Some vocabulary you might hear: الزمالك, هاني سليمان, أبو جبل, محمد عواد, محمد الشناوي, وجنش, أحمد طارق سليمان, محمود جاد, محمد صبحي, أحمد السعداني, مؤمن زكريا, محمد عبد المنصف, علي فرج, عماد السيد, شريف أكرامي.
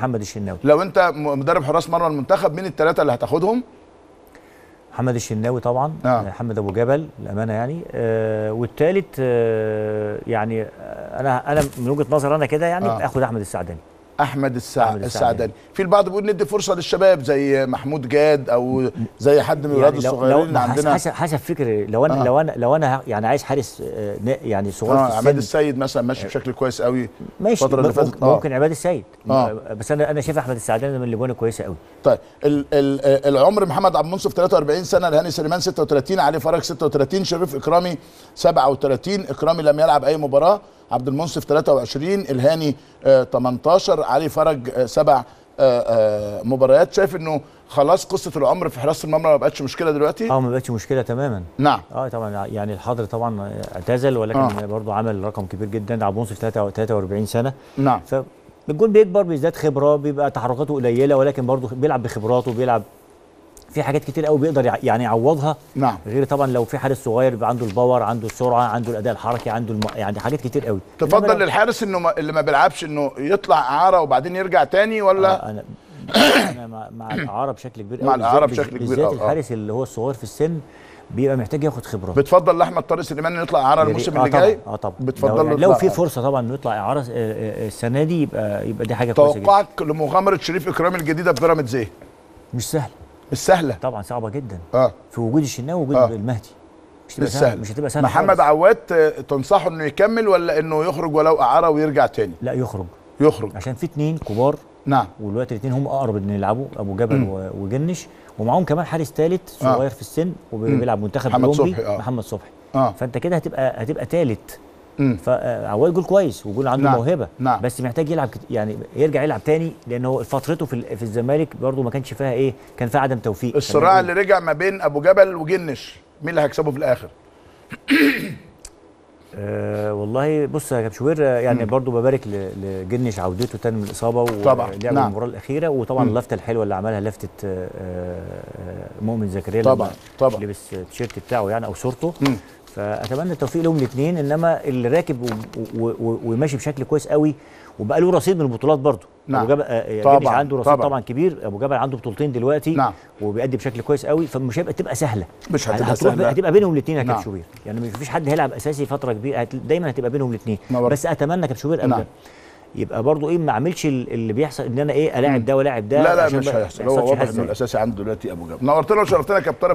محمد الشناوي. لو انت مدرب حراس مرمى المنتخب، مين الثلاثه اللي هتاخدهم؟ محمد الشناوي طبعا، محمد ابو جبل للامانه يعني، والثالث يعني انا من وجهه نظر انا كده يعني اخد احمد السعداني. أحمد السعداني. في البعض بيقول ندي فرصه للشباب زي محمود جاد او زي حد من الولاد يعني الصغيرين اللي عندنا، حسب فكري. لو انا لو انا يعني عايز حارس يعني صغير في السن، عماد السيد مثلا ماشي بشكل كويس قوي الفتره اللي فاتت، ممكن عماد السيد بس انا شايف احمد السعداني من اللي كويسه قوي. طيب العمر محمد عبد المنصف 43 سنه، هاني سليمان 36، علي فرج 36، شريف اكرامي 37. اكرامي لم يلعب اي مباراه، عبد المنصف 23، الهاني 18، علي فرج 7 مباريات. شايف انه خلاص قصه العمر في حراسه المرمى ما بقتش مشكله دلوقتي؟ ما بقتش مشكله تماما. نعم. طبعا يعني الحضر طبعا اعتزل، ولكن برضه عمل رقم كبير جدا. عبد المنصف 43 سنه. نعم. فالجون بيكبر، بيزداد خبره، بيبقى تحركاته قليله، ولكن برضه بيلعب بخبراته، بيلعب في حاجات كتير قوي بيقدر يعني يعوضها. نعم. غير طبعا لو في حارس صغير بيبقى عنده الباور، عنده السرعه، عنده الاداء الحركي، عنده يعني حاجات كتير قوي. تفضل للحارس انه اللي ما بيلعبش انه يطلع اعاره وبعدين يرجع تاني ولا؟ أنا مع الاعاره بشكل كبير قوي، مع الاعاره بشكل كبير قوي، بالذات الحارس اللي هو الصغير في السن بيبقى محتاج ياخد خبره. بتفضل لاحمد طارق سليمان انه يطلع اعاره الموسم اللي جاي؟ طبعا. بتفضل لو في فرصه طبعا انه يطلع اعاره السنه دي يبقى دي حاجه كويسه. توقعك لمغامره شريف اكرامي الجديده في بيراميدز ايه؟ مش سهله طبعا، صعبه جدا في وجود الشناوي ووجود المهدي. مش هتبقى سهله. محمد عواد تنصحه انه يكمل ولا انه يخرج ولو اعاره ويرجع تاني؟ لا، يخرج عشان في 2 كبار. نعم. والوقت الاثنين هم اقرب ان يلعبوا، ابو جبل وجنش، ومعاهم كمان حارس ثالث صغير في السن وبيلعب منتخب كولومبي، محمد صبحي. فانت كده هتبقى ثالث. فعواد جول كويس وجول عنده موهبه. نعم. بس محتاج يلعب يعني يرجع يلعب تاني، لانه فترته في الزمالك برضه ما كانش فيها كان فيها عدم توفيق. الصراع اللي رجع ما بين ابو جبل وجنش، مين اللي هيكسبه في الاخر؟ والله بص يا كابتشوير، يعني برضه ببارك لجنش عودته تاني من الاصابه ولعب المباراه الاخيره، وطبعا اللفته الحلوه اللي عملها لفته مؤمن زكريا طبعا لبس التيشيرت بتاعه يعني او صورته. فاتمنى التوفيق لهم الاثنين، انما اللي راكب وماشي بشكل كويس قوي وبقى له رصيد من البطولات برضه. نعم. ابو جبل طبعا عنده رصيد طبعا كبير، ابو جبل عنده بطولتين دلوقتي. نعم. وبيأدي بشكل كويس قوي، فمش هتبقى سهله. مش هتبقى سهله، هتبقى بينهم الاثنين يا كابتن شوبير، يعني مفيش حد هيلعب اساسي فتره كبيره، دايما هتبقى بينهم الاثنين. بس اتمنى كابتن شوبير قبل يبقى برضه ما اعملش اللي بيحصل ان انا الاعب ده ولاعب ده. لا مش هيحصل، هو واضح انه الاساسي عنده دلوقتي ابو جبل. نورتنا وشرفتنا يا كابتن.